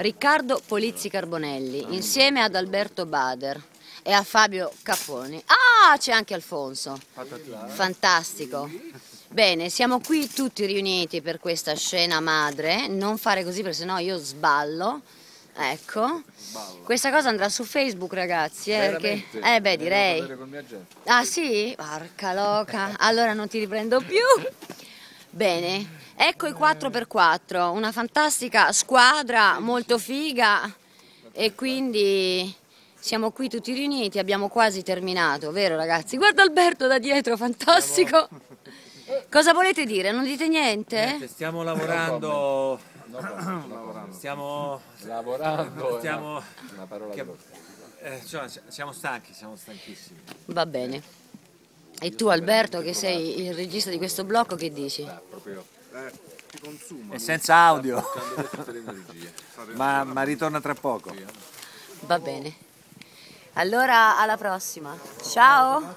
Riccardo Polizzi Carbonelli, insieme ad Alberto Bader e a Fabio Caponi. Ah, c'è anche Alfonso, fantastico. Bene, siamo qui tutti riuniti per questa scena madre, non fare così perché sennò io sballo. Ecco, questa cosa andrà su Facebook, ragazzi, perché... beh, direi. Ah sì? Porca loca, allora non ti riprendo più. Bene, ecco i 4x4, una fantastica squadra, molto figa, e quindi siamo qui tutti riuniti, abbiamo quasi terminato, vero ragazzi? Guarda Alberto da dietro, fantastico! Cosa volete dire? Non dite niente? Niente, stiamo lavorando... Siamo stanchi, siamo stanchissimi. Va bene. E tu Alberto, che sei il regista di questo blocco, che dici? È senza audio. ma ritorna tra poco. Va bene. Allora alla prossima. Ciao.